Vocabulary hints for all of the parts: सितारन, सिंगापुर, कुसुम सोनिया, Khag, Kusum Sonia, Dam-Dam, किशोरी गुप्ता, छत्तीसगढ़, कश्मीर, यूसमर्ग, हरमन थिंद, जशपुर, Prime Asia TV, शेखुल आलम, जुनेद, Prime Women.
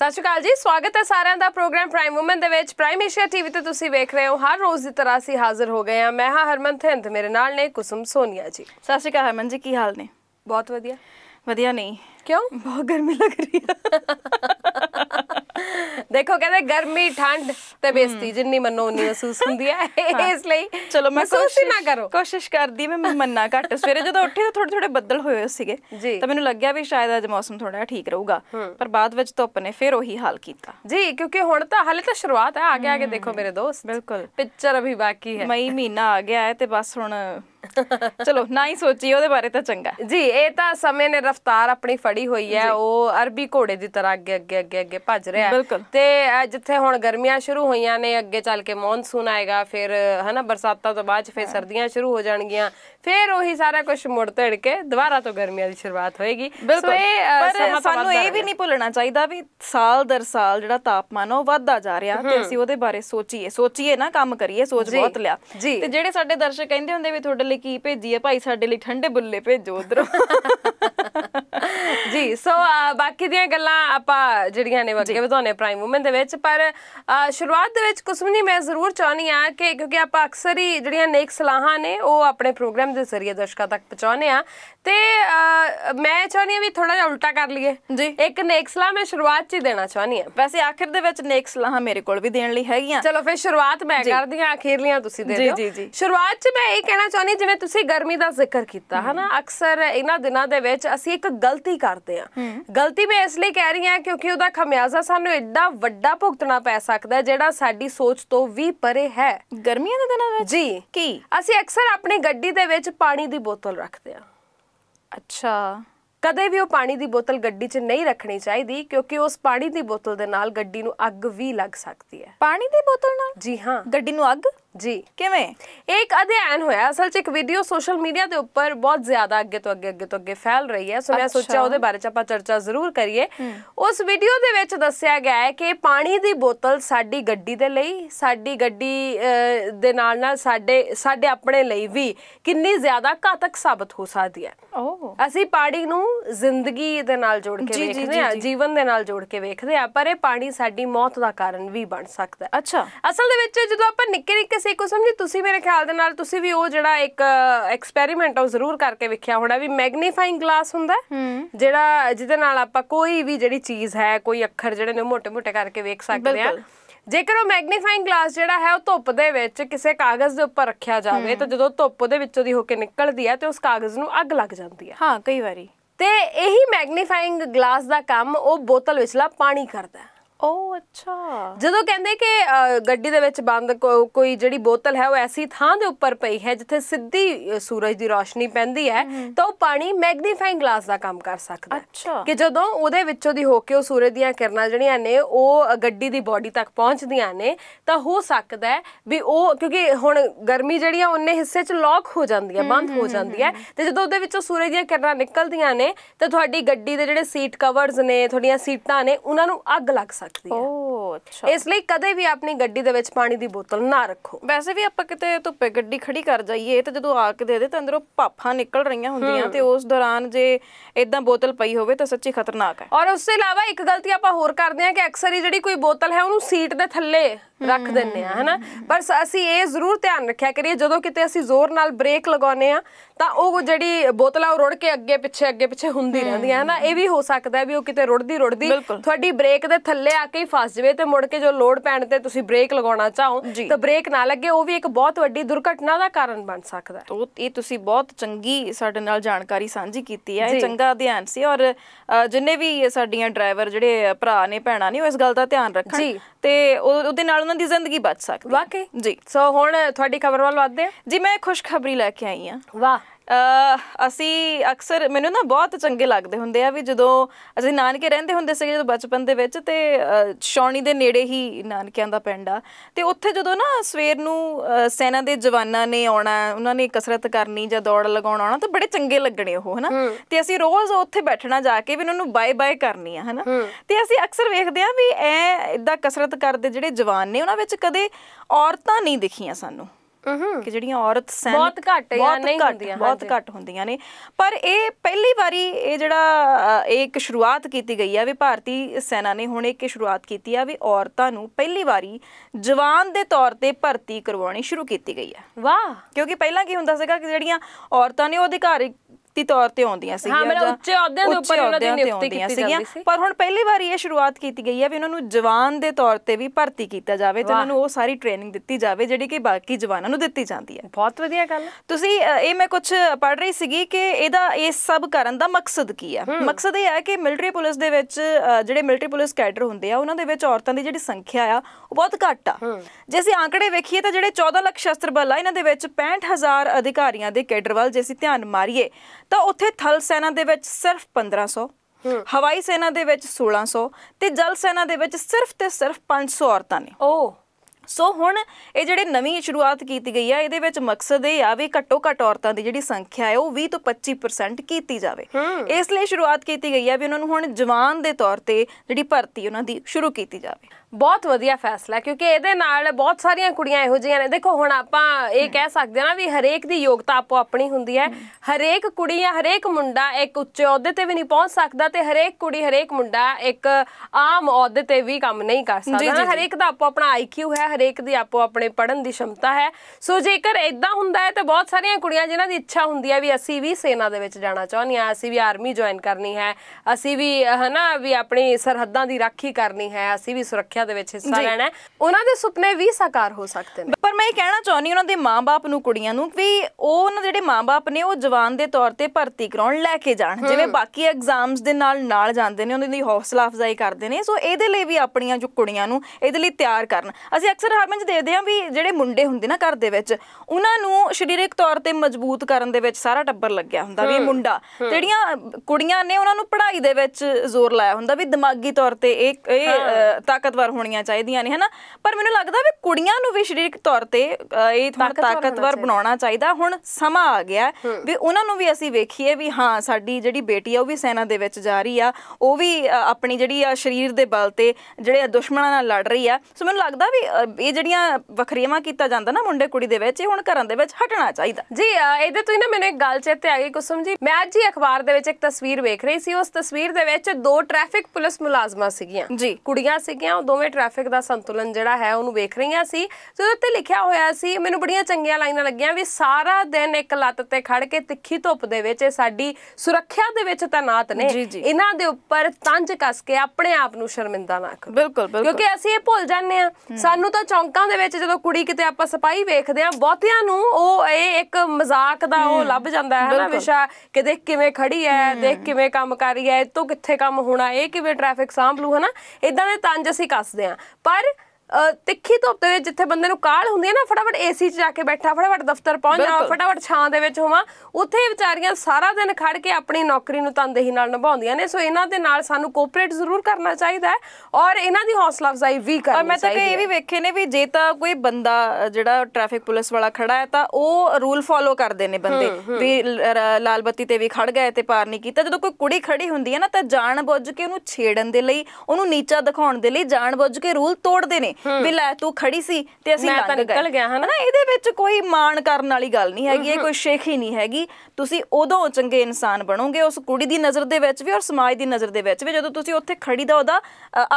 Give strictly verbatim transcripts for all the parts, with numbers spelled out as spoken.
सत श्री अकाल जी, स्वागत है सारे का programme prime women prime Asia TV ते तुसी वेख रहे हो। हर रोज़ की तरह असीं हाजिर हो गए हैं। मैं हाँ हरमन थिंद, मेरे नाल ने कुसुम सोनिया जी। सत श्री अकाल हरमन जी, की हाल ने? बहुत वधिया। वधिया नहीं क्यों? बहुत गर्मी लग रही है। देखो कहते गर्मी ठंड ते बेइज्जती जिन्नी मनो उन्नी महसूस हुंदी है। इसलिए चलो मैं कोशिश ना करो कोशिश करदी मैं मन्ना घट। सवेरे जदों उठी तो थोड़े थोड़े बदल होए सीगे तो मैनूं लग्गिया भी शायद अज मौसम थोड़ा ठीक रहूगा, पर बाद विच धुप ने फिर ओही हाल कीता जी, क्योंकि हुण तां हाले तां शुरुआत है। आगे आगे देखो मेरे दोस्त, बिल्कुल पिक्चर अभी बाकी है। मई महीना आ गया है ते बस हुण चलो ना ही सोची ओदे बारे तां चंगा जी। इह तां समय ने रफ्तार अपनी फड़ी हुई है, वो अरबी घोड़े की तरह अगे अगे अगे अगे भज रहा है। बिल्कुल ते जिथे हुण गर्मियां शुरू होईयां ने, अगे चल के मॉनसून आएगा, फिर है ना बरसातां तो बाद फिर सर्दियां शुरू हो जाणगियां, फिर ओही सारा कुछ मुड़ तड़ के दोबारा तो गर्मियां दी शुरुआत होएगी। बिल्कुल, पर सानू इह वी नहीं भुलना चाहीदा भी साल दर साल जिहड़ा तापमान ओह वधदा जा रिहा ते असीं ओहदे बारे सोचीए सोचीए ना, काम करिए, सोच बहुत लिया। ते जिहड़े साडे दर्शक कहंदे हुंदे वी तुहाडे लई की भेजीए भाई, साडे लई ठंडे बुल्ले भेजो उधरों जी। सो so, uh, बाकी दियां गल्लां आपां जिहड़ियां ने अग्गे वधाउने प्राइम वूमेन दे विच, पर uh, शुरुआत दे विच कुसुम जी मैं जरूर चाहनी आ कि क्योंकि आपां अक्सर ही जिहड़ियां नेक सलाहां ने ओह अपने प्रोग्राम दे जरिए दर्शकां तक पहुंचाउने आ ते uh, मैं चाहनी आ भी थोड़ा जिहा उल्टा कर लईए जी। एक नेक सलाह मैं शुरुआत च ही देना चाहनी आ, वैसे आखिर दे विच नेक सलाहां मेरे कोल भी देण लई हैगियां। चलो फिर शुरुआत मैं करदी आ, आखिरलियां तुसीं दे दिओ जी जी। शुरुआत च मैं इह कहना चाहनी जिवें तुसीं गर्मी दा जिक्र कीता है ना, अक्सर इन्हां दिनां दे विच असीं एक गलती करते हैं। गलती मैं इसलिए कह रही हूं क्योंकि उसका खमियाजा सानू एडा वड्डा भुगतना पै सकदा है जिहड़ा साडी सोच तो भी परे है। गर्मियां दे दिनां विच जी की असीं अक्सर अपनी गड्डी दे विच पानी दी बोतल रखते हैं। अच्छा, कदे भी वो पानी दी बोतल गड्डी च नहीं रखनी चाहिए क्योंकि उस पानी दी बोतल दे नाल गड्डी नू अग भी लग सकती है। पानी दी बोतल नाल? जी हाँ, गड्डी नू अग जी। किवें? एक अध्ययन होया असल च, एक वीडियो सोशल मीडिया के ऊपर बहुत ज्यादा अगे तो अगे अगे तो अगे फैल रही है, सो मैं सोचा उहदे बारे च आपां चर्चा जरूर करिए। उस वीडियो दे विच दस्सिया गया है कि पानी दी बोतल साडी गड्डी दे लई, साडी गड्डी दे नाल नाल साडे साडे अपने लई भी कितनी ज्यादा घातक साबित हो सकती है। असीं पानी नूं जिंदगी दे नाल जोड़ के वेखदे आ, जीवन दे नाल जोड़ के वेखदे आ, पर इह पानी साडी मौत दा कारण भी बन सकदा है। अच्छा, असल दे विच जदों आपां निक्के निक्के कुसुम जी तुसी मेरे ख्याल दे नाल तुसी भी ओ जिहड़ा एक एक्सपैरीमेंट आ जरूर करके वेखिया होना भी, मैग्नीफाइंग ग्लास हुंदा जिहड़ा जिहदे नाल आपां कोई भी जिहड़ी चीज़ है, कोई अखर जिहड़े ने मोटे मोटे करके वेख सकदे आ। जेकर वो मैग्नीफाइंग ग्लास जिहड़ा है धुप्प दे विच किसी कागज़ दे उपर रखिया जावे तो जदों धुप्प दे विचों दी होके निकलदी है तो उस कागज़ नूं अग लग जांदी है। हाँ, कई वारी ते यही मैग्नीफाइंग ग्लास दा काम ओ बोतल विचला पानी करदा है। ओ अच्छा, जदों कहंदे कि गड्डी दे विच बंद को, कोई जिहड़ी बोतल है वो ऐसी थां दे उपर पई है जिथे सीधी सूरज दी रोशनी पैंदी है तो पानी मैग्नीफाइंग ग्लास दा काम कर सकदा है। अच्छा, कि जदों उहदे विचों दी होके ओ सूरज दीयां किरणां जिहड़ियां ने ओ गड्डी दी बॉडी तक पहुंचदियां ने तां हो सकदा है भी ओ क्योंकि हुण गर्मी जिहड़ी उन्ने हिस्से च लॉक हो जांदी है, बंद हो जांदी है ते जदों उहदे विचों सूरज दीयां किरणां निकलदियां ने तां तुहाडी गड्डी दे जिहड़े सीट कवर्स ने, तुहाडीयां सीटां ने, उहनां नूं अग लग सकदी। ओ अच्छा, इसलिए कदे भी अपनी गड्डी दे विच पानी दी बोतल ना रखो। वैसे भी आपां किते धुप्पे गड्डी खड़ी कर जाइए ते जदों आ के दे दे ते अंदरों पाफां निकल रहीआं हुंदियां ते उस दौरान जे इदां बोतल पई होवे तां सच्ची खतरनाक है। और उससे इलावा एक गलती आपां होर करदे हां कि अक्सर ही जिहड़ी कोई बोतल है उहनूं सीट दे थल्ले रख दिंदे आ, है ना, पर असीं इह जरूर ध्यान रखिया करिए जदों किते असीं जोर नाल ब्रेक लगाउने आ तां ओह जिहड़ी बोतल आ ओह रुड़ के अग्गे पिछे अग्गे पिछे हुंदी रहिंदी आ, है ना। इह भी हो सकदा है भी ओह किते रुड़दी रुड़दी तुहाडी ब्रेक दे थल्ले आके ही फस जावे ते मुड़ के जो लोड पैण ते तुसीं ब्रेक लगाउणा चाहो तां ब्रेक ना लगे, ओह भी एक बहुत वड्डी दुर्घटना दा कारण बन सकदा है। तो इह तुसीं बहुत चंगी साडे नाल जानकारी सांझी कीती है, इह चंगा अध्ययन सी और जिन्ने भी साडीआं ड्राइवर जिहड़े भरा ने भैणां ने ओह इस गल दा ध्यान रखण ते ओहदे नाल उहनां दी जिंदगी बच सकदी वाकई जी। सो हुण तुहाडी खबर वाल वधदे आ जी। मैं खुशखबरी लैके आई हां। वाह, असी अक्सर मैनूं ना बहुत चंगे लगदे हुंदे आ भी जदों असीं नानके रहिंदे हुंदे सीगे जदों बचपन दे विच ते छौणी दे नेड़े ही नानकिਆਂ ਦਾ ਪਿੰਡ ਆ ਤੇ ਉੱਥੇ ਜਦੋਂ ਨਾ ਸਵੇਰ ਨੂੰ ਸੈਨਾ ਦੇ ਜਵਾਨਾਂ ਨੇ ਆਉਣਾ, ਉਹਨਾਂ ਨੇ ਕਸਰਤ ਕਰਨੀ ਜਾਂ ਦੌੜ ਲਗਾਉਣਾ ਆਉਣਾ ਤਾਂ ਬੜੇ ਚੰਗੇ ਲੱਗਣੇ ਉਹ, ਹਨਾ, ਤੇ ਅਸੀਂ ਰੋਜ਼ ਉੱਥੇ ਬੈਠਣਾ ਜਾ ਕੇ ਵੀ ਉਹਨਾਂ ਨੂੰ ਬਾਏ ਬਾਏ ਕਰਨੀ ਆ, ਹਨਾ, ਤੇ ਅਸੀਂ ਅਕਸਰ ਵੇਖਦੇ ਆ ਵੀ ਐ ਇਦਾਂ ਕਸਰਤ ਕਰਦੇ ਜਿਹੜੇ ਜਵਾਨ ਨੇ ਉਹਨਾਂ ਵਿੱਚ ਕਦੇ ਔਰਤਾਂ ਨਹੀਂ ਦਿਖੀਆਂ ਸਾਨੂੰ। कि ਜਿਹੜੀਆਂ ਔਰਤ ਸਨ ਬਹੁਤ ਘੱਟ ਜਾਂ ਨਹੀਂ ਹੁੰਦੀਆਂ ਬਹੁਤ ਘੱਟ ਹੁੰਦੀਆਂ ਨੇ। ਪਰ ਇਹ ਪਹਿਲੀ ਵਾਰੀ ਇਹ ਜਿਹੜਾ ਇੱਕ ਸ਼ੁਰੂਆਤ ਕੀਤੀ ਗਈ ਆ ਵੀ ਭਾਰਤੀ ਸੈਨਾ ਨੇ ਹੁਣ ਇੱਕ ਸ਼ੁਰੂਆਤ ਕੀਤੀ ਆ ਵੀ ਔਰਤਾਂ ਨੂੰ ਪਹਿਲੀ ਵਾਰੀ ਜਵਾਨ ਦੇ ਤੌਰ ਤੇ ਭਰਤੀ ਕਰਵਾਉਣੀ ਸ਼ੁਰੂ ਕੀਤੀ ਗਈ ਆ। ਵਾਹ, ਕਿਉਂਕਿ ਪਹਿਲਾਂ ਕੀ ਹੁੰਦਾ ਸੀਗਾ ਕਿ ਜਿਹੜੀਆਂ ਔਰਤਾਂ ਨੇ ਉਹ ਅਧਿਕਾਰੀ ਦੀ ਤੌਰ ਤੇ ਆਉਂਦੀਆਂ ਸੀਗੀਆਂ ਉੱਚੇ ਅਹੁਦਿਆਂ ਦੇ ਉੱਪਰ ਉਹਨਾਂ ਦੀ ਨਿਯੁਕਤੀ ਕੀਤੀ ਜਾਂਦੀ ਸੀ। ਪਰ ਹੁਣ ਪਹਿਲੀ ਵਾਰੀ ਇਹ ਸ਼ੁਰੂਆਤ ਕੀਤੀ ਗਈ ਹੈ ਵੀ ਉਹਨਾਂ ਨੂੰ ਜਵਾਨ ਦੇ ਤੌਰ ਤੇ ਵੀ ਭਰਤੀ ਕੀਤਾ ਜਾਵੇ ਤੇ ਉਹਨਾਂ ਨੂੰ ਉਹ ਸਾਰੀ ਟ੍ਰੇਨਿੰਗ ਦਿੱਤੀ ਜਾਵੇ ਜਿਹੜੀ ਕਿ ਬਾਕੀ ਜਵਾਨਾਂ ਨੂੰ ਦਿੱਤੀ ਜਾਂਦੀ ਹੈ। ਬਹੁਤ ਵਧੀਆ ਗੱਲ। ਤੁਸੀਂ ਇਹ ਮੈਂ ਕੁਝ ਪੜ੍ਹ ਰਹੀ ਸੀਗੀ ਕਿ ਇਹਦਾ ਇਹ ਸਭ ਕਰਨ ਦਾ ਮਕਸਦ ਕੀ ਆ। ਮਕਸਦ ਇਹ ਹੈ ਕਿ ਮਿਲਟਰੀ ਪੁਲਿਸ ਦੇ ਵਿੱਚ ਜਿਹੜੇ ਮਿਲਟਰੀ ਪੁਲਿਸ ਕੈਡਰ ਹੁੰਦੇ ਆ ਉਹਨਾਂ ਦੇ ਵਿੱਚ ਔਰਤਾਂ ਦੀ ਜਿਹੜੀ ਸੰਖਿਆ ਆ ਉਹ ਬਹੁਤ ਘੱਟ ਆ। ਜੇ ਅਸੀਂ ਆਂਕੜੇ ਵੇਖੀਏ ਤਾਂ ਜਿਹੜੇ ਚੌਦਾਂ ਲੱਖ ਸ਼ਸਤਰ ਬਲ ਆ ਇਹਨਾਂ ਦੇ ਵਿੱਚ ਪੈਂਹਠ ਹਜ਼ਾਰ ਅਧਿਕਾਰੀਆਂ ਦੇ ਕੈਡਰ ਵੱਲ ਜੇ ਅਸੀਂ ਧਿਆਨ ਮਾਰੀਏ ਤਾਂ ਉੱਥੇ ਥਲ ਸੈਨਾ ਦੇ ਵਿੱਚ ਸਿਰਫ ਪੰਦਰਾਂ ਸੌ, ਹਵਾਈ ਸੈਨਾ ਦੇ ਵਿੱਚ ਸੋਲਾਂ ਸੌ ਤੇ ਜਲ ਸੈਨਾ ਦੇ ਵਿੱਚ ਸਿਰਫ ਤੇ ਸਿਰਫ ਪੰਜ ਸੌ ਔਰਤਾਂ ਨੇ। ਓ ਸੋ ਹੁਣ ਇਹ ਜਿਹੜੇ ਨਵੀਂ ਸ਼ੁਰੂਆਤ ਕੀਤੀ ਗਈ ਆ ਇਹਦੇ ਵਿੱਚ ਮਕਸਦ ਇਹ ਆ ਵੀ ਘੱਟੋ ਘੱਟ ਔਰਤਾਂ ਦੀ ਜਿਹੜੀ ਸੰਖਿਆ ਹੈ ਉਹ ਵੀਹ ਤੋਂ ਪੱਚੀ ਪਰਸੈਂਟ ਕੀਤੀ ਜਾਵੇ। ਇਸ ਲਈ ਸ਼ੁਰੂਆਤ ਕੀਤੀ ਗਈ ਆ ਵੀ ਉਹਨਾਂ ਨੂੰ ਹੁਣ ਜਵਾਨ ਦੇ ਤੌਰ ਤੇ ਜਿਹੜੀ ਭਰਤੀ ਉਹਨਾਂ ਦੀ ਸ਼ੁਰੂ ਕੀਤੀ ਜਾਵੇ। ਬਹੁਤ ਵਧੀਆ ਫੈਸਲਾ, ਕਿਉਂਕਿ ਇਹਦੇ ਨਾਲ ਬਹੁਤ ਸਾਰੀਆਂ ਕੁੜੀਆਂ ਇਹੋ ਜਿਹੀਆਂ ਨੇ। ਦੇਖੋ ਹੁਣ ਆਪਾਂ ਇਹ ਕਹਿ ਸਕਦੇ ਹਾਂ ਨਾ ਵੀ ਹਰੇਕ ਦੀ ਯੋਗਤਾ ਆਪੋ ਆਪਣੀ ਹੁੰਦੀ ਹੈ। ਹਰੇਕ ਕੁੜੀ ਜਾਂ ਹਰੇਕ ਮੁੰਡਾ ਇੱਕ ਉੱਚੇ ਅਹੁਦੇ ਤੇ ਵੀ ਨਹੀਂ ਪਹੁੰਚ ਸਕਦਾ ਤੇ ਹਰੇਕ ਕੁੜੀ ਹਰੇਕ ਮੁੰਡਾ ਇੱਕ ਆਮ ਅਹੁਦੇ ਤੇ ਵੀ ਕੰਮ ਨਹੀਂ ਕਰ ਸਕਦਾ। ਹਰੇਕ ਦਾ ਆਪੋ ਆਪਣਾ ਆਈਕਿਊ ਹੈ, ਹਰੇਕ ਦੀ ਆਪੋ ਆਪਣੇ ਪੜ੍ਹਨ ਦੀ ਸ਼ਮਤਾ ਹੈ। ਸੋ ਜੇਕਰ ਇਦਾਂ ਹੁੰਦਾ ਹੈ ਤਾਂ ਬਹੁਤ ਸਾਰੀਆਂ ਕੁੜੀਆਂ ਜਿਨ੍ਹਾਂ ਦੀ ਇੱਛਾ ਹੁੰਦੀ ਹੈ ਵੀ ਅਸੀਂ ਵੀ ਸੈਨਾ ਦੇ ਵਿੱਚ ਜਾਣਾ ਚਾਹੁੰਦੀਆਂ, ਅਸੀਂ ਵੀ ਆਰਮੀ ਜੁਆਇਨ ਕਰਨੀ ਹੈ, ਅਸੀਂ ਵੀ ਹਨਾ ਵੀ ਆਪਣੀ ਸਰਹੱਦਾਂ ਦੀ ਰਾਖੀ ਕਰਨੀ ਹੈ, ਅਸੀਂ ਵੀ ਸੁਰੱਖਿਆ ਦੇ ਵਿੱਚ ਹਿੱਸਾ ਲੈਣਾ ਹੈ, ਉਹਨਾਂ ਦੇ ਸੁਪਨੇ ਵੀ ਸਾਕਾਰ ਹੋ ਸਕਦੇ ਨੇ। ਪਰ ਮੈਂ ਇਹ ਕਹਿਣਾ ਚਾਹੁੰਦੀ ਉਹਨਾਂ ਦੇ ਮਾਂ-ਬਾਪ ਨੂੰ, ਕੁੜੀਆਂ ਨੂੰ ਵੀ ਉਹ ਉਹਨਾਂ ਜਿਹੜੇ ਮਾਂ-ਬਾਪ ਨੇ ਉਹ ਜਵਾਨ ਦੇ ਤੌਰ ਤੇ ਭਰਤੀ ਕਰਾਉਣ ਲੈ ਕੇ ਜਾਣ, ਜਿਵੇਂ ਬਾਕੀ ਐਗਜ਼ਾਮਸ ਦੇ ਨਾਲ ਨਾਲ ਜਾਂਦੇ ਨੇ, ਉਹਨਾਂ ਦੀ ਹੌਸਲਾ ਅਫਜ਼ਾਈ ਕਰਦੇ ਨੇ। ਸੋ ਇਹਦੇ ਲਈ ਵੀ ਆਪਣੀਆਂ ਜੋ ਕੁੜੀਆਂ ਨੂੰ ਇਹਦੇ ਲਈ ਤਿਆਰ ਕਰਨ। ਅਸੀਂ ਅਕਸਰ ਹਰਮਨ ਚ ਦੇਖਦੇ ਹਾਂ ਵੀ ਜਿਹੜੇ ਮੁੰਡੇ ਹੁੰਦੇ ਨਾ ਘਰ ਦੇ ਵਿੱਚ ਉਹਨਾਂ ਨੂੰ ਸਰੀਰਕ ਤੌਰ ਤੇ ਮਜ਼ਬੂਤ ਕਰਨ ਦੇ ਵਿੱਚ ਸਾਰਾ ਟੱਬਰ ਲੱਗਿਆ ਹੁੰਦਾ ਵੀ ਇਹ ਮੁੰਡਾ, ਜਿਹੜੀਆਂ ਕੁੜੀਆਂ ਨੇ ਉਹਨਾਂ ਨੂੰ ਪੜ੍ਹਾਈ ਦੇ ਵਿੱਚ ਜ਼ੋਰ ਲਾਇਆ ਹੁੰਦਾ ਵੀ ਦਿਮਾਗੀ ਤੌਰ ਤੇ ਇਹ ਤਾਕਤਵਰ ਹੋਣੀਆਂ ਚਾਹੀਦੀਆਂ ਨੇ, ਹਨਾ। ਪਰ ਮੈਨੂੰ ਲੱਗਦਾ ਵੀ ਕੁੜੀਆਂ ਨੂੰ ਵੀ ਸਰੀਰਕ ਤੌਰ ਤੇ ਇਹ ਤਾਕਤਵਰ ਬਣਾਉਣਾ ਚਾਹੀਦਾ। ਹੁਣ ਸਮਾਂ ਆ ਗਿਆ ਵੀ ਉਹਨਾਂ ਨੂੰ ਵੀ ਅਸੀਂ ਵੇਖੀਏ ਵੀ ਹਾਂ ਸਾਡੀ ਜਿਹੜੀ ਬੇਟੀ ਆ ਉਹ ਵੀ ਸੈਨਾ ਦੇ ਵਿੱਚ ਜਾ ਰਹੀ ਆ, ਉਹ ਵੀ ਆਪਣੀ ਜਿਹੜੀ ਆ ਸਰੀਰ ਦੇ ਬਲ ਤੇ ਜਿਹੜੇ ਦੁਸ਼ਮਣਾਂ ਨਾਲ ਲੜ ਰਹੀ ਆ। ਸੋ ਮੈਨੂੰ ਲੱਗਦਾ ਵੀ ਇਹ ਜਿਹੜੀਆਂ ਵਖਰੇਵਾਂ ਕੀਤਾ ਜਾਂਦਾ ਨਾ ਮੁੰਡੇ ਕੁੜੀ ਦੇ ਵਿੱਚ, ਇਹ ਹੁਣ ਘਰਾਂ ਦੇ ਵਿੱਚ ਹਟਣਾ ਚਾਹੀਦਾ। ਜੀ ਇਹਦੇ ਤੋਂ ਹੀ ਨਾ ਮੈਨੂੰ ਇੱਕ ਗੱਲ ਚੇਤੇ ਆ ਗਈ ਕੁਸਮ ਜੀ। ਮੈਂ ਅੱਜ ਹੀ ਅਖਬਾਰ ਦੇ ਵਿੱਚ ਇੱਕ ਤਸਵੀਰ ਵੇਖ ਰਹੀ ਸੀ, ਉਸ ਤਸਵੀਰ ਦੇ ਵਿੱਚ ਦੋ ਟ੍ਰੈਫਿਕ ਪੁਲਿਸ ਮੁਲਾਜ਼ਮਾਂ ਸੀਗੀਆਂ, ਜੀ ਕੁੜੀਆਂ ਸੀਗੀਆਂ, ਉਹ ਦੋਵੇਂ ਟ੍ਰੈਫਿਕ ਦਾ ਸੰਤੁਲਨ ਜਿਹੜਾ ਹੈ ਉਹਨੂੰ ਵੇਖ ਰਹੀਆਂ ਸੀ। ਤੇ ਉਹਦੇ ਉੱਤੇ ਲਿਖਿਆ ਹੋਇਆ ਸੀ, ਮੈਨੂੰ ਬੜੀਆਂ ਚੰਗੀਆਂ ਲਾਈਨਾਂ ਲੱਗੀਆਂ ਵੀ ਸਾਰਾ ਦਿਨ ਇੱਕ ਲੱਤ ਤੇ ਖੜ ਕੇ ਤਿੱਖੀ ਧੁੱਪ ਦੇ ਵਿੱਚ ਇਹ ਸਾਡੀ ਸੁਰੱਖਿਆ ਦੇ ਵਿੱਚ ਤਾਇਨਾਤ ਨੇ, ਇਹਨਾਂ ਦੇ ਉੱਪਰ ਤੰਜ ਕੱਸ ਕੇ ਆਪਣੇ ਆਪ ਨੂੰ ਸ਼ਰਮਿੰਦਾ ਨਾ ਕਰੋ। ਬਿਲਕੁਲ ਬਿਲਕੁਲ, ਕਿਉਂਕਿ ਅਸੀਂ ਇਹ ਭੁੱਲ ਜਾਂਦੇ ਆ। ਸਾਨੂੰ ਤਾਂ ਚੌਂਕਾਂ ਦੇ ਵਿੱਚ ਜਦੋਂ ਕੁੜੀ ਕਿਤੇ ਆਪਾਂ ਸਿਪਾਹੀ ਵੇਖਦੇ ਆ, ਬਹੁਤਿਆਂ ਨੂੰ ਉਹ ਇਹ ਇੱਕ ਮਜ਼ਾਕ ਦਾ ਉਹ ਲੱਭ ਜਾਂਦਾ ਹੈ ਨਾ ਵਿਸ਼ਾ ਕਿ ਦੇਖ ਕਿਵੇਂ ਖੜੀ ਹੈ, ਦੇਖ ਕਿਵੇਂ ਕੰਮ ਕਰ ਰਹੀ ਹੈ, ਇਹ ਤੋਂ ਕਿੱਥੇ ਕੰਮ ਹੋਣਾ, ਇਹ ਕਿਵੇਂ ਟ੍ਰੈਫਿਕ ਸਾਂਭ ਲੂ, ਹਨਾ। ਇਦਾਂ ਦੇ ਤੰਜ ਅਸੀਂ ਕੱਸਦੇ ਆ। ਪਰ ਤਿੱਖੀ ਧੁੱਪ ਦੇ ਵਿੱਚ ਜਿੱਥੇ ਬੰਦੇ ਨੂੰ ਕਾਹਲ ਹੁੰਦੀ ਹੈ ਨਾ, ਫਟਾਫਟ ਏਸੀ ਚ ਜਾ ਕੇ ਬੈਠਾ, ਫਟਾਫਟ ਦਫ਼ਤਰ ਪਹੁੰਚ ਜਾ, ਫਟਾਫਟ ਛਾਂ ਦੇ ਵਿੱਚ ਹੋਵਾਂ, ਉੱਥੇ ਵਿਚਾਰੀਆਂ ਸਾਰਾ ਦਿਨ ਖੜ ਕੇ ਆਪਣੀ ਨੌਕਰੀ ਨੂੰ ਤਨਦੇਹੀ ਨਾਲ ਨਿਭਾਉਂਦੀਆਂ ਨੇ। ਸੋ ਇਹਨਾਂ ਦੇ ਨਾਲ ਸਾਨੂੰ ਕੋਆਪਰੇਟ ਜ਼ਰੂਰ ਕਰਨਾ ਚਾਹੀਦਾ ਹੈ ਔਰ ਇਹਨਾਂ ਦੀ ਹੌਸਲਾ ਅਫਜ਼ਾਈ ਵੀ ਕਰਨੀ ਚਾਹੀਦੀ ਹੈ। ਮੈਂ ਤਾਂ ਇਹ ਵੀ ਵੇਖੇ ਨੇ ਵੀ ਜੇ ਤਾਂ ਕੋਈ ਬੰਦਾ ਜਿਹੜਾ ਟ੍ਰੈਫਿਕ ਪੁਲਿਸ ਵਾਲਾ ਖੜਾ ਹੈ ਤਾਂ ਉਹ ਰੂਲ ਫੋਲੋ ਕਰਦੇ ਨੇ ਬੰਦੇ ਵੀ ਲਾਲ ਬੱਤੀ ਤੇ ਵੀ ਖੜ ਗਏ ਤੇ ਪਾਰ ਨਹੀਂ ਕੀਤਾ। ਜਦੋਂ ਕੋਈ ਕੁੜੀ ਖੜੀ ਹੁੰਦੀ ਹੈ ਨਾ ਤਾਂ ਜਾਣ ਬੁੱਝ ਕੇ ਉਹਨੂੰ ਛੇੜਨ ਦੇ ਲਈ, ਉਹਨੂੰ ਨੀਚਾ ਦਿਖਾਉਣ ਦੇ ਲਈ ਜਾਣ ਬੁੱਝ ਕੇ ਰੂਲ ਤੋੜਦੇ ਨੇ ਵੀ ਲੈ ਤੂੰ ਖੜੀ ਸੀ ਤੇ ਅਸੀਂ ਲੰਘ ਗਏ, ਹਨਾ। ਇਹਦੇ ਵਿੱਚ ਕੋਈ ਮਾਣ ਕਰਨ ਵਾਲੀ ਗੱਲ ਨਹੀਂ ਹੈਗੀ, ਇਹ ਕੋਈ ਸ਼ੇਖੀ ਨਹੀਂ ਹੈਗੀ। ਤੁਸੀਂ ਉਦੋਂ ਚੰਗੇ ਇਨਸਾਨ ਬਣੋਗੇ ਉਸ ਕੁੜੀ ਦੀ ਨਜ਼ਰ ਦੇ ਵਿੱਚ ਵੀ ਔਰ ਸਮਾਜ ਦੀ ਨਜ਼ਰ ਦੇ ਵਿੱਚ ਵੀ ਜਦੋਂ ਤੁਸੀਂ ਉੱਥੇ ਖੜੀ ਦਾ ਉਹਦਾ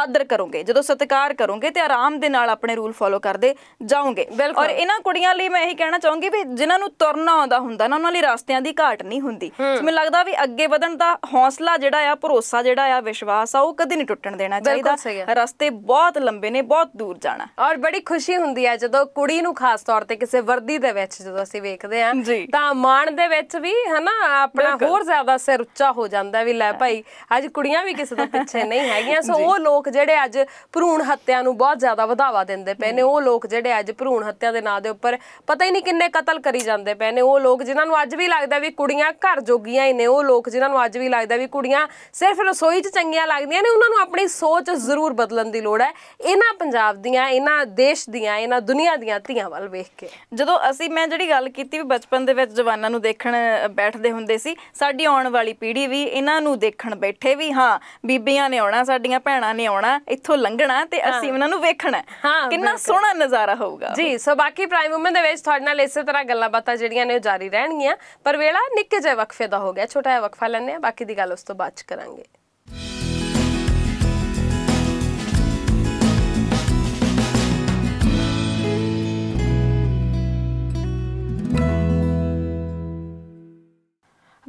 ਆਦਰ ਕਰੋਗੇ, ਜਦੋਂ ਸਤਿਕਾਰ ਕਰੋਗੇ ਤੇ ਆਰਾਮ ਦੇ ਨਾਲ ਆਪਣੇ ਰੂਲ ਫੋਲੋ ਕਰਦੇ ਜਾਓਗੇ। ਔਰ ਇਹਨਾਂ ਕੁੜੀਆਂ ਲਈ ਮੈਂ ਇਹੀ ਕਹਿਣਾ ਚਾਹੂੰਗੀ ਵੀ ਜਿਨ੍ਹਾਂ ਨੂੰ ਤੁਰਨਾ ਆਉਂਦਾ ਹੁੰਦਾ ਨਾ, ਉਹਨਾਂ ਲਈ ਰਸਤਿਆਂ ਦੀ ਘਾਟ ਨਹੀਂ ਹੁੰਦੀ। ਮੈਨੂੰ ਲੱਗਦਾ ਵੀ ਅੱਗੇ ਵਧਣ ਦਾ ਹੌਸਲਾ ਜਿਹੜਾ ਆ, ਭਰੋਸਾ ਜਿਹੜਾ ਆ, ਵਿਸ਼ਵਾਸ ਆ, ਉਹ ਕਦੇ ਨਹੀਂ ਟੁੱਟਣ ਦੇਣਾ ਚਾਹੀਦਾ। ਰਸਤੇ ਬਹੁਤ ਲੰਬੇ ਨੇ, ਬਹੁਤ ਦੂਰ ਜਾਣਾ। ਔਰ ਬੜੀ ਖੁਸ਼ੀ ਹੁੰਦੀ ਹੈ ਜਦੋਂ ਕੁੜੀ ਨੂੰ ਖਾਸ ਤੌਰ ਤੇ ਕਿਸੇ ਵਰਦੀ ਦੇ ਵਿੱਚ ਜਦੋਂ ਅਸੀਂ ਵੇਖਦੇ ਹਾਂ ਤਾਂ ਮਾਣ ਦੇ ਵਿੱਚ ਵੀ ਹਨਾ ਆਪਣਾ ਹੋਰ ਜ਼ਿਆਦਾ ਸਿਰ ਉੱਚਾ ਹੋ ਜਾਂਦਾ ਵੀ ਲੈ ਭਾਈ ਅੱਜ ਕੁੜੀਆਂ ਵੀ ਕਿਸੇ ਤੋਂ ਪਿੱਛੇ ਨਹੀਂ ਹੈਗੀਆਂ। ਸੋ ਉਹ ਲੋਕ ਜਿਹੜੇ ਅੱਜ ਭਰੂਣ ਹੱਤਿਆ ਨੂੰ ਬਹੁਤ ਜ਼ਿਆਦਾ ਵਧਾਵਾ ਦਿੰਦੇ ਪਏ ਨੇ, ਉਹ ਲੋਕ ਜਿਹੜੇ ਅੱਜ ਭਰੂਣ ਹੱਤਿਆ ਦੇ ਨਾਂ ਦੇ ਉੱਪਰ ਪਤਾ ਹੀ ਨਹੀਂ ਕਿੰਨੇ ਕਤਲ ਕਰੀ ਜਾਂਦੇ ਪਏ ਨੇ, ਉਹ ਲੋਕ ਜਿਨ੍ਹਾਂ ਨੂੰ ਅੱਜ ਵੀ ਲੱਗਦਾ ਵੀ ਕੁੜੀਆਂ ਘਰ ਜੋਗੀਆਂ ਹੀ ਨੇ, ਉਹ ਲੋਕ ਜਿਨ੍ਹਾਂ ਨੂੰ ਅੱਜ ਵੀ ਲੱਗਦਾ ਵੀ ਕੁੜੀਆਂ ਸਿਰਫ ਰਸੋਈ 'ਚ ਚੰਗੀਆਂ ਲੱਗਦੀਆਂ ਨੇ, ਉਹਨਾਂ ਨੂੰ ਆਪਣੀ ਸੋਚ ਜ਼ਰੂਰ ਬਦਲਣ ਦੀ ਲੋੜ ਹੈ। ਇਹਨਾਂ ਪੰਜਾਬ दियां इन्हां देश दियां इन्हां दुनिया दियां धीआं वल वेख के जदों असीं मैं जिहड़ी गल कीती भी बचपन दे विच जवानां नूं देखण बैठदे हुंदे सी साडी आउण वाली पीढ़ी भी इन्हां नूं देखण बैठे भी हां बीबियां ने आउणा साडीआं भैणां ने आउणा इत्थों लंघणा ते असीं इन्हां नूं वेखणा किन्ना सोहणा नज़ारा होऊगा जी। सो बाकी प्राइम वुमेन दे विच तुहाडे नाल इसे तरहां गल्लां बातां जिहड़ियां ने जारी रहणगीआं पर वेला निक्के जिहे वक्फे दा हो गया छोटा जिहा वक्फा लैणे आ बाकी दी गल उस तों बाद च करांगे।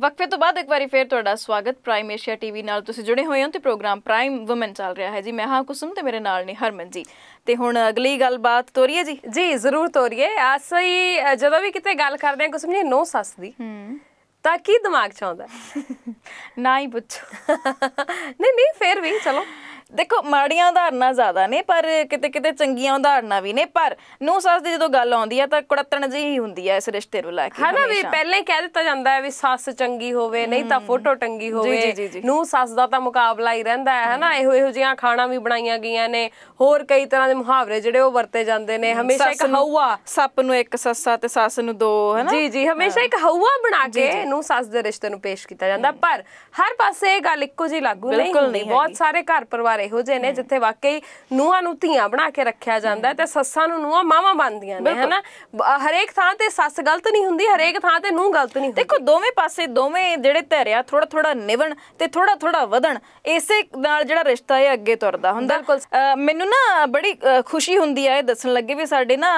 वक्फे तो बाद एक बार फिर तुहाडा स्वागत प्राइम एशिया टीवी नाल तुसीं जुड़े हुए हो तो प्रोग्राम प्राइम वुमेन चल रहा है जी। मैं हाँ कुसुम तो मेरे नाल ने हरमन जी ते हुण अगली गलबात तोरीए जी जी जरूर तोरीए। असीं जदों भी किते गल करदे हां कुसुम जी नो सस दी तां की दिमाग च आउंदा ना ही पुछो नहीं नहीं फिर भी चलो देखो माड़ियां उदाहरणा ज़्यादा ने पर किते किते चंगियां उदाहरणा भी ने पर नूं सस दी जदों गल आउंदी है तां कुड़त्तण जी ही हुंदी है इस रिश्ते नूं ला के है ना भी पहले ही कह दित्ता जांदा है भी सस चंगी होवे नहीं तां फोटो टंगी होवे नूं सस दा तां मुकाबला ही रहिंदा है है ना। इहो इहो जिहां खाणा भी बनाईआं गईआं ने होर कई तरहां दे मुहावरे जिहड़े ओह वरते जांदे ने हमेशा इक हौआ सप नूं इक ससा ते सस नूं दो है ना जी जी हमेशा इक हौआ बना के नूं सस दे रिश्ते नूं पेश कीता जांदा पर हर पासे गल इक्को जी लागू नहीं हुंदी। बहुत सारे घर परिवार ਇਹੋ ਜਿਹੇ ਨੇ ਜਿੱਥੇ ਵਾਕਈ ਨੂਹਾਂ ਨੂੰ ਧੀਆਂ ਬਣਾ ਕੇ ਰੱਖਿਆ ਜਾਂਦਾ ਤੇ ਸੱਸਾਂ ਨੂੰ ਨੂਹਾਂ ਮਾਵਾਂ ਬਣਦੀਆਂ ਨੇ ਹੈਨਾ। ਹਰੇਕ ਥਾਂ ਤੇ ਸੱਸ ਗਲਤ ਨਹੀਂ ਹੁੰਦੀ ਹਰੇਕ ਥਾਂ ਤੇ ਨੂਹ ਗਲਤ ਨਹੀਂ ਹੁੰਦੀ। ਦੇਖੋ ਦੋਵੇਂ ਪਾਸੇ ਦੋਵੇਂ ਜਿਹੜੇ ਧਰਿਆ ਥੋੜਾ ਥੋੜਾ ਨਿਵਣ ਤੇ ਥੋੜਾ ਥੋੜਾ ਵਧਣ ਇਸੇ ਨਾਲ ਜਿਹੜਾ ਰਿਸ਼ਤਾ ਹੈ ਅੱਗੇ ਤੁਰਦਾ ਹੁੰਦਾ। ਮੈਨੂੰ ਨਾ ਬੜੀ ਖੁਸ਼ੀ ਹੁੰਦੀ ਹੈ ਇਹ ਦੱਸਣ ਲੱਗੇ ਵੀ ਸਾਡੇ ਨਾ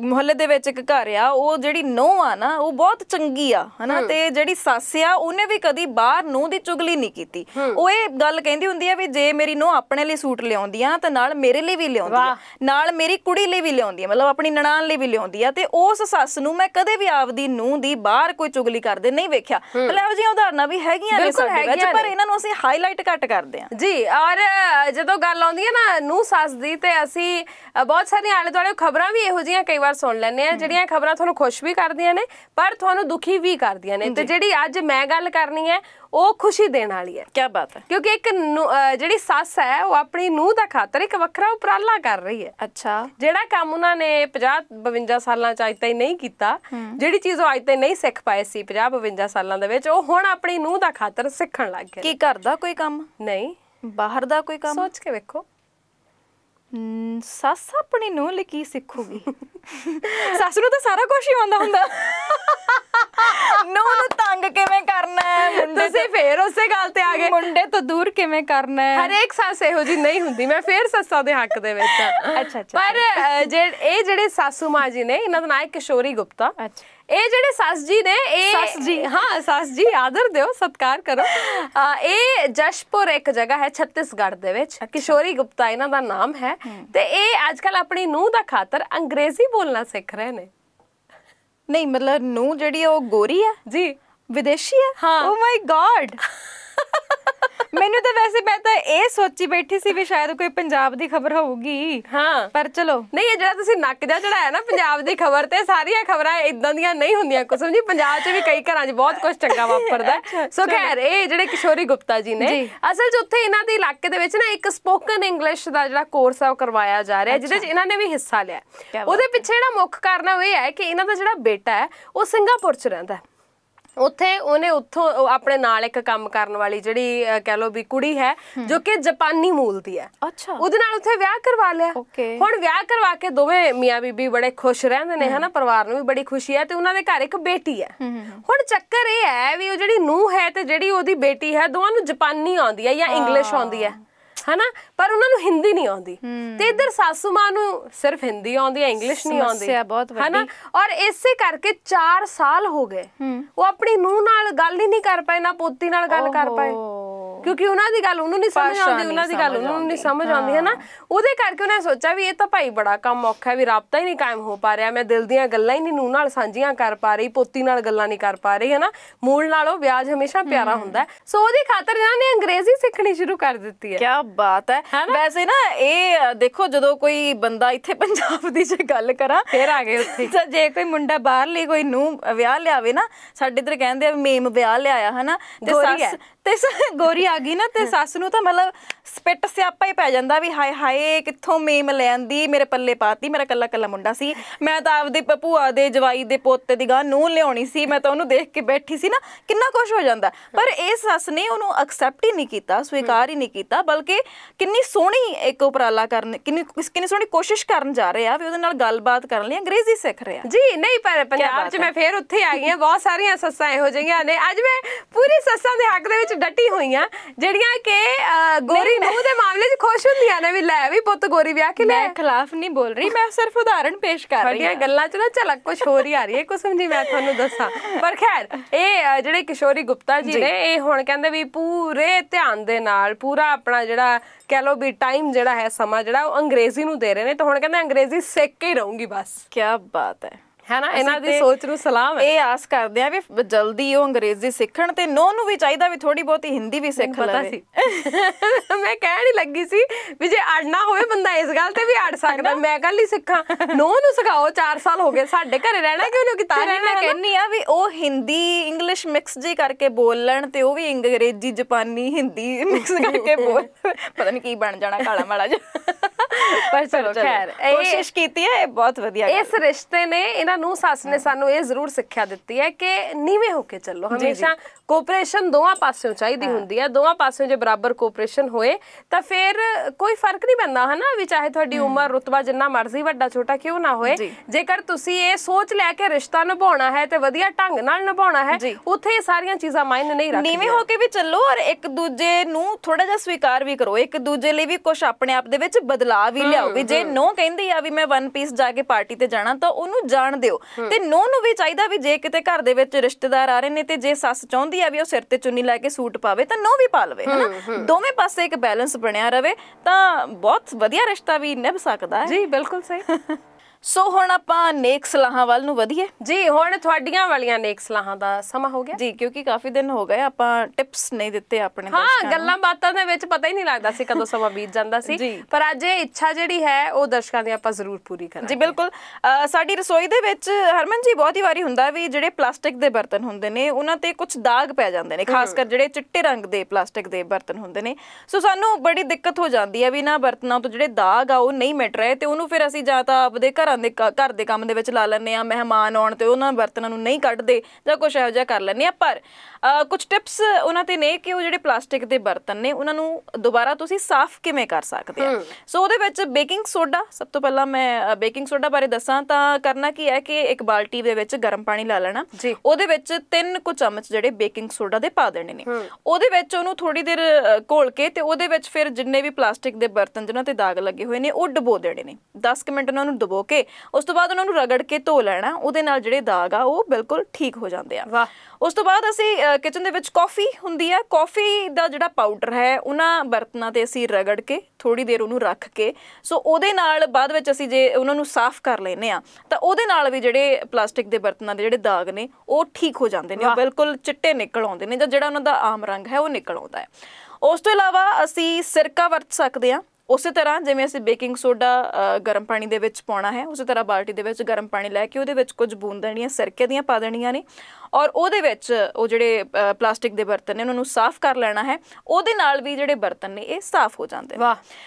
ਮੁਹੱਲੇ ਦੇ ਵਿੱਚ ਇੱਕ ਘਰ ਆ ਉਹ ਜਿਹੜੀ ਨੂਹ ਆ ਨਾ ਉਹ ਬਹੁਤ ਚੰਗੀ ਆ ਹੈਨਾ ਤੇ ਜਿਹੜੀ ਸੱਸ ਆ ਉਹਨੇ ਵੀ ਕਦੀ ਬਾਹਰ ਨੂਹ ਦੀ ਚੁਗਲੀ ਨਹੀਂ ਕੀਤੀ। ਉਹ ਇਹ ਗੱਲ ਕਹਿੰਦੀ ਹੁੰਦੀ ਆ ਵੀ ਜੇ ਮੇਰੀ ਨੂਹ अपने लिए सूट लिया तो नाल मेरे लिए भी लिया मेरी कुड़ी लिए भी लिया मतलब अपनी ननान लिए भी लिया तो उस सस नूं मैं कदे भी आपदी नूं दी बाहर कोई चुगली करदे नहीं वेख्या। मतलब जिहियां उदाहरणां भी हैगियां ने साडे विच पर इन्हां नूं असीं हाईलाइट घट करदे हां जी। और जदों गल आउंदी है ना नूं सस दी ते असीं बहुत सारियां आले दुआले खबरां भी इहो जिहियां कई वार सुण लैंदे आ जिहड़ियां खबरां तुहानूं खुश भी करदियां ने पर तुहानूं दुखी भी करदियां ने ते जिहड़ी अज्ज मैं गल करनी है ਉਹ ਖੁਸ਼ੀ ਦੇਣ ਵਾਲੀ ਹੈ। ਕੀ ਬਾਤ ਹੈ ਕਿਉਂਕਿ ਇੱਕ ਜਿਹੜੀ ਸੱਸ ਹੈ ਉਹ ਆਪਣੀ ਨੂੰਹ ਦਾ ਖਾਤਰ ਇੱਕ ਵੱਖਰਾ ਉਪਰਾਲਾ ਕਰ ਰਹੀ ਹੈ। ਅੱਛਾ ਜਿਹੜਾ ਕੰਮ ਉਹਨਾਂ ਨੇ ਪੰਜਾਹ ਬਵੰਜਾ ਸਾਲਾਂ ਚ ਅਜੇ ਤਾਈਂ ਨਹੀਂ ਕੀਤਾ ਜਿਹੜੀ ਚੀਜ਼ ਉਹ ਅਜੇ ਤਾਈਂ ਨਹੀਂ ਸਿੱਖ ਪਾਏ ਸੀ ਪੰਜਾਹ ਬਵੰਜਾ ਸਾਲਾਂ ਦੇ ਵਿੱਚ ਉਹ ਹੁਣ ਆਪਣੀ ਨੂੰਹ ਦਾ ਖਾਤਰ ਸਿੱਖਣ ਲੱਗ ਗਏ। ਕੀ ਕਰਦਾ ਕੋਈ ਕੰਮ ਨਹੀਂ ਬਾਹਰ ਦਾ ਕੋਈ ਕੰਮ ਸੋਚ ਕੇ ਵੇਖੋ ਸੱਸ ਆਪਣੀ ਨੂੰਹ ਲਈ ਕੀ ਸਿੱਖੂਗੀ ਸੱਸ ਨੂੰ ਤਾਂ ਸਾਰਾ ਕੁਝ ਹੀ ਆਉਂਦਾ ਹੁੰਦਾ ਨੂੰਹ ਨੂੰ ਤੰਗ ਕਿਵੇਂ ਕਰਨਾ ਹੈ ਤੁਸੀਂ ਫੇਰ ਉਸੇ ਗੱਲ ਤੇ ਆ ਗਏ ਮੁੰਡੇ ਤੋਂ ਦੂਰ ਕਿਵੇਂ ਕਰਨਾ ਹੈ ਹਰੇਕ ਸੱਸ ਇਹੋ ਜੀ ਨਹੀਂ ਹੁੰਦੀ। ਮੈਂ ਫੇਰ ਸੱਸਾਂ ਦੇ ਹੱਕ ਦੇ ਵਿੱਚ ਅੱਛਾ ਅੱਛਾ ਪਰ ਜਿਹੜੇ ਇਹ ਜਿਹੜੇ ਸਾਸੂ ਮਾਂ ਜੀ ਨੇ ਇਹਨਾਂ ਦਾ ਨਾਂ ਹੈ ਕਿਸ਼ੋਰੀ ਗੁਪਤਾ। ਅੱਛਾ ਇਹ ਜਿਹੜੇ ਸੱਸ ਜੀ ਨੇ ਇਹ ਸੱਸ ਜੀ ਹਾਂ ਸੱਸ ਜੀ ਆਦਰ ਦਿਓ ਸਤਿਕਾਰ ਕਰੋ। ਇਹ ਜਸ਼ਪੁਰ ਇੱਕ ਜਗ੍ਹਾ ਹੈ ਛੱਤੀਸਗੜ੍ਹ ਦੇ ਵਿੱਚ ਕਿਸ਼ੋਰੀ ਗੁਪਤਾ ਇਹਨਾਂ ਦਾ ਨਾਮ ਹੈ ਤੇ ਇਹ ਅੱਜ ਕੱਲ ਆਪਣੀ ਨੂੰਹ ਦਾ ਖਾਤਰ ਅੰਗਰੇਜ਼ੀ ਬੋਲਣਾ ਸਿੱਖ ਰਹੇ ਨੇ। ਨਹੀਂ ਮਤਲਬ ਨੂੰਹ ਜਿਹੜੀ ਉਹ ਗੋਰੀ ਹੈ ਜੀ ਵਿਦੇਸ਼ੀ ਹੈ ਹਾਂ ਓ ਮਾਈ ਗॉड ਮੈਨੂੰ ਤਾਂ ਵੈਸੇ ਮੈਂ ਤਾਂ ਇਹ ਸੋਚੀ ਬੈਠੀ ਸੀ ਵੀ ਸ਼ਾਇਦ ਕੋਈ ਪੰਜਾਬ ਦੀ ਖਬਰ ਹੋਊਗੀ ਹਾਂ ਪਰ ਚਲੋ ਨਹੀਂ ਇਹ ਜਿਹੜਾ ਤੁਸੀਂ ਨੱਕ ਜਾ ਚੜਾਇਆ ਨਾ ਪੰਜਾਬ ਦੀ ਖਬਰ ਤੇ ਸਾਰੀਆਂ ਖਬਰਾਂ ਇਦਾਂ ਦੀਆਂ ਨਹੀਂ ਹੁੰਦੀਆਂ ਕੁਸਮ ਜੀ। ਪੰਜਾਬ 'ਚ ਵੀ ਕਈ ਘਰਾਂ 'ਚ ਬਹੁਤ ਕੁਝ ਚੰਗਾ ਵਾਪਰਦਾ। ਸੋ ਖੈਰ ਇਹ ਜਿਹੜੇ ਕਿਸ਼ੋਰੀ ਗੁਪਤਾ ਜੀ ਨੇ ਅਸਲ 'ਚ ਉੱਥੇ ਇਹਨਾਂ ਦੇ ਇਲਾਕੇ ਦੇ ਵਿੱਚ ਨਾ ਇੱਕ ਸਪੋਕਨ ਇੰਗਲਿਸ਼ ਦਾ ਜਿਹੜਾ ਕੋਰਸ ਆ ਉਹ ਕਰਵਾਇਆ ਜਾ ਰਿਹਾ ਜਿਹਦੇ 'ਚ ਇਹਨਾਂ ਨੇ ਵੀ ਹਿੱਸਾ ਲਿਆ। ਉਹਦੇ ਪਿੱਛੇ ਜਿਹੜਾ ਮੁੱਖ ਕਾਰਨ ਇਹ ਹੈ ਕਿ ਇਹਨਾਂ ਦਾ ਜਿਹੜਾ ਬੇਟਾ ਹੈ ਉਹ ਸਿੰਗਾਪੁਰ 'ਚ ਰਹਿੰਦਾ ਹੈ। ਉੱਥੇ ਉਹਨੇ ਉੱਥੋਂ ਆਪਣੇ ਨਾਲ ਇੱਕ ਕੰਮ ਕਰਨ ਵਾਲੀ ਜਿਹੜੀ ਕਹਿ ਲੋ ਵੀ ਕੁੜੀ ਹੈ ਜੋ ਕਿ ਜਾਪਾਨੀ ਮੂਲ ਦੀ ਹੈ ਉਹਦੇ ਨਾਲ ਉੱਥੇ ਵਿਆਹ ਕਰਵਾ ਲਿਆ। ਹੁਣ ਵਿਆਹ ਕਰਵਾ ਕੇ ਦੋਵੇਂ ਮੀਆਂ ਬੀਬੀ ਬੜੇ ਖੁਸ਼ ਰਹਿੰਦੇ ਨੇ ਹਨਾ ਪਰਿਵਾਰ ਨੂੰ ਵੀ ਬੜੀ ਖੁਸ਼ੀ ਹੈ ਤੇ ਉਹਨਾਂ ਦੇ ਘਰ ਇੱਕ ਬੇਟੀ ਹੈ। ਹੁਣ ਚੱਕਰ ਇਹ ਹੈ ਵੀ ਉਹ ਜਿਹੜੀ ਨੂੰਹ ਹੈ ਤੇ ਜਿਹੜੀ ਉਹਦੀ ਬੇਟੀ ਹੈ ਦੋਵਾਂ ਨੂੰ ਜਾਪਾਨੀ ਆਉਂਦੀ ਹੈ ਜਾਂ ਇੰਗਲਿਸ਼ ਆਉਂਦੀ ਹੈ है ना पर उन्होंने हिंदी नहीं आती तो इधर सासू मां नूं सिर्फ हिंदी आती इंग्लिश नहीं आती है ना। और इसे करके चार साल हो गए वो अपनी नूह नाल गल ही नहीं कर पाए ना पोती नाल गल कर पाए क्योंकि उन्होंने गल उन्होंने नहीं समझ आती उन्होंने गल उन्होंने नहीं समझ आती है ना। उहदे करके उन्हें सोचा भी ये तो भाई बड़ा कम औखा है भी राबता ही नहीं कायम हो पा रहा मैं दिल दियां गल्लां ही नहीं नूह नाल सांझियां कर पा रही पोती नाल गल्लां नहीं कर पा रही है ना। मूल नालों ब्याज हमेशा प्यारा हुंदा है सो उहदी खातर इन्हां ने अंग्रेजी सीखनी शुरू कर दित्ती है। क्या बात है वैसे ना ये देखो जदों कोई बंदा इत्थे पंजाब दी जे गल करां फिर आ गए उत्थे ते जे कोई मुंडा बाहरली कोई नूह विआह लिआवे ना साडे इधर कहंदे आ मेम विआह लिआया है ना ते सस ते गोरी आ गई ना ते सस नूं तां मतलब स्पिट स्यापा ही पै जांदा भी हाय हाय कित्थों मेम लैंदी मेरे पल्ले पाती मेरा कल्ला कल्ला मुंडा सी मैं तां आपदी भूआ दे जवाई दे पोते दी गां नूं लिआउणी सी मैं तां ओनू देख के बैठी सी ना किन्ना कुछ हो जांदा पर इह सस ने ओनू एक्सेप्ट ही नहीं कीता स्वीकार ही नहीं कीता बल्कि किन्नी सोहणी एक उपराला करन किन्नी किन्नी सोहणी कोशिश करन जा रहे आ भी ओहदे नाल गलबात करन लई अंग्रेजी सिख रहे आ जी नहीं पर पंजाब च मैं फिर उत्थे आ गई आ बहुत सारियां सस्सां इहो जिहियां ने अज मैं पूरी सस्सां दे हक दे विच डटी होई आ जिहड़ियां के गोरी नूं दे मामले च खुश हुंदियां ने वी लै वी पुत्त गोरी विआह के लै मैं खिलाफ नहीं बोल रही मैं सिर्फ उदाहरण पेश कर रही हां गल्लां च ना झलक कुछ होर ही आ रही है कुसुम जी मैं तुहानू दस्सां पर खैर ए जिहड़े किशोरी गुप्ता जी ने ए हुण कहंदे वी पूरे ध्यान दे नाल पूरा अपना जिहड़ा कह लो भी टाइम जिहड़ा है समा जिहड़ा ओह अंग्रेजी नूं दे रहे ने ते हुण कहंदे अंग्रेजी सिख के ही रहूंगी बस क्या बात है है ना इन्हां दी सोच नूं सलाम है इह आस करदे आ वी जल्दी ओह अंग्रेजी सिखण ते नूं नूं वी चाहीदा वी थोड़ी बहुत हिंदी वी सिख लवे मैं कहण ही लगी सी वी जे अड़ना होवे बंदा इस गल ते वी अड़ सकदा मैं गल ही सिखां नूं नूं सिखाओ चार साल हो गए साडे घरे रहणा कि ओहनू किता रहणा कहनी आ वी ओह हिंदी इंग्लिश मिक्स जी करके बोलण ते ओह वी अंग्रेजी जापानी हिंदी मिक्स करके बोल पता नहीं की बन जाना काला माड़ा जिहा पर चलो खैर कोशिश कीती है बहुत वधिया इस रिश्ते ने इन्हां नूं सस ने सानू ये जरूर सिक्ख्या दित्ती है कि नीवें होके चलो हमेशा कोऑपरेशन दोवां पासियों चाहीदी हुंदी है दोवां पासियों जे बराबर कोऑपरेशन होए तां फिर कोई फर्क नहीं पैंदा है ना भी चाहे तुहाडी उमर रुतबा जिन्ना मर्जी वड्डा छोटा क्यों ना होए जेकर तुसीं ये सोच लै के रिश्ता निभाउणा है ते वधिया ढंग नाल निभाउणा है उत्थे सारीआं चीज़ां मायने नहीं रखदियां नीवें होके भी चलो और एक दूजे नूं थोड़ा जिहा स्वीकार भी करो एक दूजे लई भी कुछ अपने आप दे विच बदलाव भी लियाओ भी जे नो कहंदी आ भी मैं वन पीस जाके पार्टी ते जाना तां ओनू जाण दिओ ते नो नूं भी चाहीदा भी जे किते घर दे विच रिश्तेदार आ रहे ने ते जे सस चाहुंदी आ भी ओह सिर ते चुन्नी ला के सूट पावे तां नो भी पा लवे है ना दोवें पासे एक बैलेंस बणिया रहे तां बहुत वधिया रिश्ता भी निभ सकदा है जी बिल्कुल सही सो हुण आपां नेक सलाहां वल नूं वधीए जी हुण तुहाडीआं वालीआं नेक सलाहां दा समां हो गया जी क्योंकि काफ़ी दिन हो गए आपां टिप्स नहीं दित्ते अपने हाँ गल्लां बातां दे विच पता ही नहीं लगदा सी कदों समां बीत जांदा सी पर अज इह इच्छा जिहड़ी है ओह दर्शकां दी आपां जरूर पूरी करांगे जी बिल्कुल साडी रसोई दे विच हरमन जी बहुत ही वारी हुंदा वी जिहड़े प्लास्टिक दे बर्तन हुंदे ने उहनां ते कुछ दाग पै जांदे ने खास कर जिहड़े चिट्टे रंग दे प्लास्टिक दे बर्तन हुंदे ने सो सानूं बड़ी दिक्कत हो जांदी है वी इहनां बर्तनां तों जिहड़े दाग आ ओह नहीं मिट रहे ते ओहनूं फिर असीं जां तां आपदे घर ਦੇ घर ਦੇ ਕੰਮ ਦੇ ਵਿੱਚ ਲਾ ਲੈਂਦੇ ਆ ਮਹਿਮਾਨ ਆਉਣ ਤੇ ਉਹਨਾਂ ਬਰਤਨਾਂ ਨੂੰ ਨਹੀਂ ਕੱਢਦੇ ਜਾਂ ਕੁਝ ਇਹੋ ਜਿਹਾ ਕਰ ਲੈਂਦੇ ਆ ਪਰ ਕੁਝ ਟਿਪਸ ਉਹਨਾਂ ਤੇ ਨੇ ਕਿ ਉਹ ਜਿਹੜੇ ਪਲਾਸਟਿਕ ਦੇ ਬਰਤਨ ਨੇ ਉਹਨਾਂ ਨੂੰ ਦੁਬਾਰਾ ਤੁਸੀਂ ਸਾਫ਼ ਕਿਵੇਂ ਕਰ ਸਕਦੇ ਆ ਸੋ ਉਹਦੇ ਵਿੱਚ ਬੇਕਿੰਗ ਸੋਡਾ ਸਭ ਤੋਂ ਪਹਿਲਾਂ ਮੈਂ ਬੇਕਿੰਗ ਸੋਡਾ ਬਾਰੇ ਦੱਸਾਂ ਤਾਂ ਕਰਨਾ ਕੀ ਹੈ ਕਿ ਇੱਕ ਬਾਲਟੀ ਦੇ ਵਿੱਚ ਗਰਮ ਪਾਣੀ ਲਾ ਲੈਣਾ ਉਹਦੇ ਵਿੱਚ ਤਿੰਨ ਕੁ ਚਮਚ ਜਿਹੜੇ ਬੇਕਿੰਗ ਸੋਡਾ ਦੇ ਪਾ ਦੇਣੇ ਨੇ ਉਹਦੇ ਵਿੱਚ ਉਹਨੂੰ ਥੋੜੀ ਦੇਰ ਘੋਲ ਕੇ ਤੇ ਉਹਦੇ ਵਿੱਚ ਫਿਰ ਜਿੰਨੇ ਵੀ ਪਲਾਸਟਿਕ ਦੇ ਬਰਤਨ ਜਿਹਨਾਂ ਤੇ ਦਾਗ ਲੱਗੇ ਹੋਏ ਨੇ ਉਹ ਡਬੋ ਦੇਣੇ ਨੇ ਦਸ ਕੁ ਮਿੰਟ ਉਹਨਾਂ ਨੂੰ ਡਬੋ ਕੇ उस तो बाद उन्होंने रगड़ के धो लेना उहदे नाल जिहड़े दाग आ वो बिल्कुल ठीक हो जाते हैं उस तो बाद असी किचन दे विच कॉफ़ी हुंदी है कॉफ़ी दा जिहड़ा पाउडर है उन्हां बरतनां ते असी रगड़ के थोड़ी देर उन्होंने रख के सो उहदे नाल बाद विच असी जे उन्होंने साफ कर लैने आ तां उहदे नाल वी जिहड़े प्लास्टिक दे बरतनां दे जिहड़े दाग ने वो ठीक हो जाते हैं बिल्कुल चिट्टे निकल आउंदे ने जां जिहड़ा उन्हां दा आम रंग है वो निकल आउंदा है उस तो इलावा असी सिरका वरत सकदे आ उस तरह जिवें असीं बेकिंग सोडा गर्म पानी दे विच पाउणा है उस तरह बाल्टी दे विच गर्म पानी लै के उहदे विच कुछ बूंदणियां सिरके दियां पा देणियां ने और उहदे विच ओह जिहड़े प्लास्टिक दे बर्तन ने उहनां नूं साफ कर लैणा है उहदे नाल वी जिहड़े बर्तन ने इह साफ हो जांदे ने वाह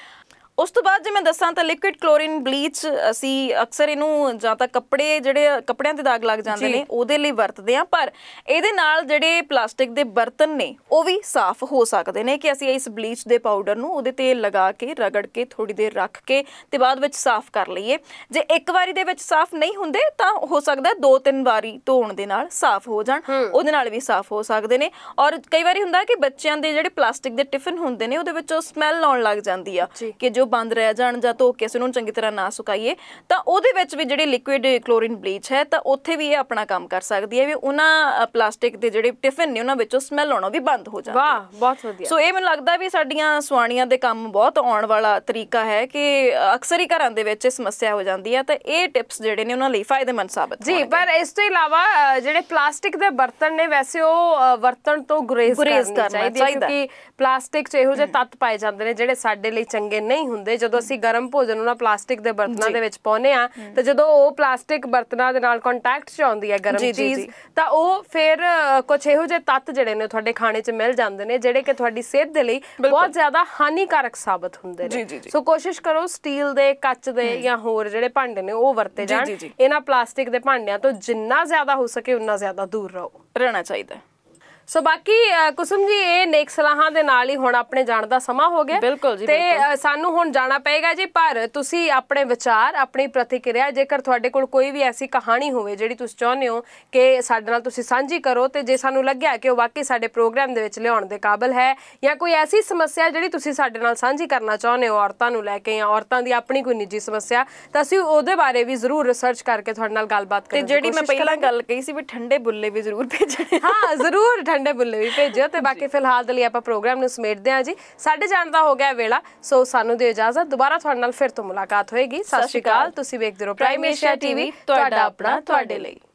उस तो बाद जे मैं दसां तां लिक्विड क्लोरीन बलीच असी अक्सर इहनूं जां तां कपड़े जिहड़े कपड़ियां ते दाग लग जांदे ने उहदे लई वरतदे आ पर इहदे नाल जिहड़े प्लास्टिक दे बर्तन ने ओह वी साफ हो सकदे ने कि असी इस बलीच दे पाउडर नूं उहदे ते लगा के रगड़ के थोड़ी देर रख के ते बाद विच साफ कर लईए जे एक वारी दे विच साफ नहीं हुंदे तां हो सकदा दो तीन वारी धोण दे नाल साफ हो जाण उहदे नाल वी साफ हो सकदे ने और कई वारी हुंदा कि बच्चिआं दे जिहड़े प्लास्टिक दे टिफिन हुंदे ने उहदे विच स्मैल आउण लग जांदी आ कि जो बंद रह जाण जां धो के असीं उन्हां नूं चंगी तरह ना सुकाईए तां उहदे विच वी जिहड़ी लिक्विड क्लोरीन बलीच है तां उत्थे वी इह अपना काम कर सकदी है वी उन्हां प्लास्टिक दे जिहड़े टिफिन ने उन्हां विचों स्मैल आउणा वी बंद हो जांदी वाह बहुत वधिया सो इह मैनूं लगदा वी साडीआं सुआणीआं दे काम बहुत आउण वाला तरीका है कि अक्सर ही घरां दे विच इह समस्या हो जांदी है तां इह टिप्स जिहड़े ने उन्हां लई फायदेमंद साबित जी पर इस तों इलावा जिहड़े प्लास्टिक दे बर्तन ने वैसे ओह वरतण तों गुरेज करनी चाहीदी है क्योंकि प्लास्टिक च इहो ਜਿਹੇ ਤੱਤ ਪਾਏ ਜਾਂਦੇ ਨੇ ਜਿਹੜੇ ਸਾਡੇ ਲਈ ਚੰਗੇ ਨਹੀਂ ਹੁੰਦੇ ਜਦੋਂ ਅਸੀਂ ਗਰਮ ਭੋਜਨ ਉਹਨਾਂ ਪਲਾਸਟਿਕ ਦੇ ਬਰਤਨਾਂ ਦੇ ਵਿੱਚ ਪਾਉਨੇ ਆ ਤੇ ਜਦੋਂ ਉਹ ਪਲਾਸਟਿਕ ਬਰਤਨਾਂ ਦੇ ਨਾਲ ਕੰਟੈਕਟ ਚ ਆਉਂਦੀ ਹੈ ਗਰਮ ਚੀਜ਼ ਤਾਂ ਉਹ ਫਿਰ ਕੁਝ ਇਹੋ ਜਿਹੇ ਤੱਤ ਜਿਹੜੇ ਨੇ ਤੁਹਾਡੇ ਖਾਣੇ ਚ ਮਿਲ ਜਾਂਦੇ ਨੇ ਜਿਹੜੇ ਕਿ ਤੁਹਾਡੀ ਸਿਹਤ ਦੇ ਲਈ ਬਹੁਤ ਜ਼ਿਆਦਾ ਹਾਨੀਕਾਰਕ ਸਾਬਤ ਹੁੰਦੇ ਨੇ। ਸੋ ਕੋਸ਼ਿਸ਼ ਕਰੋ ਸਟੀਲ ਦੇ ਕੱਚ ਦੇ ਜਾਂ ਹੋਰ ਜਿਹੜੇ ਭਾਂਡੇ ਨੇ ਉਹ ਵਰਤੇ ਜਾਣ। ਇਹਨਾਂ ਪਲਾਸਟਿਕ ਦੇ ਭਾਂਡਿਆਂ ਤੋਂ ਜਿੰਨਾ ਜ਼ਿਆਦਾ ਹੋ ਸਕੇ ਉਨਾ ਜ਼ਿਆਦਾ ਦੂਰ ਰਹੋ ਰਹਿਣਾ ਚਾਹੀਦਾ। ਸੋ ਬਾਕੀ ਕੁਸਮ ਜੀ ਇਹ ਨੇਕ ਸਲਾਹਾਂ ਦੇ ਨਾਲ ਹੀ ਹੁਣ ਆਪਣੇ ਜਾਣ ਦਾ ਸਮਾਂ ਹੋ ਗਿਆ ਤੇ ਸਾਨੂੰ ਹੁਣ ਜਾਣਾ ਪਏਗਾ ਜੀ। ਪਰ ਤੁਸੀਂ ਆਪਣੇ ਵਿਚਾਰ ਆਪਣੀ ਪ੍ਰਤੀਕਿਰਿਆ ਜੇਕਰ ਤੁਹਾਡੇ ਕੋਲ ਕੋਈ ਵੀ ਐਸੀ ਕਹਾਣੀ ਹੋਵੇ ਜਿਹੜੀ ਤੁਸੀਂ ਚਾਹੁੰਦੇ ਹੋ ਕਿ ਸਾਡੇ ਨਾਲ ਤੁਸੀਂ ਸਾਂਝੀ ਕਰੋ ਤੇ ਜੇ ਸਾਨੂੰ ਲੱਗਿਆ ਕਿ ਉਹ ਵਾਕਈ ਸਾਡੇ ਪ੍ਰੋਗਰਾਮ ਦੇ ਵਿੱਚ ਲਿਆਉਣ ਦੇ ਕਾਬਿਲ ਹੈ ਜਾਂ ਕੋਈ ਐਸੀ ਸਮੱਸਿਆ ਜਿਹੜੀ ਤੁਸੀਂ ਸਾਡੇ ਨਾਲ ਸਾਂਝੀ ਕਰਨਾ ਚਾਹੁੰਦੇ ਹੋ ਔਰਤਾਂ ਨੂੰ ਲੈ ਕੇ ਜਾਂ ਔਰਤਾਂ ਦੀ ਆਪਣੀ ਕੋਈ ਨਿੱਜੀ ਸਮੱਸਿਆ ਤਾਂ ਅਸੀਂ ਉਹਦੇ ਬਾਰੇ ਵੀ ਜ਼ਰੂਰ ਰਿਸਰਚ ਕਰਕੇ ਤੁਹਾਡੇ ਨਾਲ ਗੱਲਬਾਤ ਕਰਾਂਗੇ। ਤੇ ਜਿਹੜੀ ਮੈਂ ਪਹਿਲਾਂ ਗੱਲ ਕਹੀ ਸੀ ਵੀ ਠੰਡੇ ਬੁੱਲੇ ਵੀ ਜ਼ਰੂਰ ਭੇਜਣੇ। ਹਾਂ ਜ਼ਰੂਰ ठंडे बुले भी भेजो। तो बाकी फिलहाल दे लिए आपां प्रोग्राम नूं समेटदे हां जी। साडे जाण दा हो गया वेला सो सानू दिओ इजाजत। दुबारा तुहाडे नाल फिर तो मुलाकात होएगी। सत श्री अकाल। तुसीं वेखदे रहो प्राइम एशिया टीवी, तुहाडा अपना तुहाडे लई।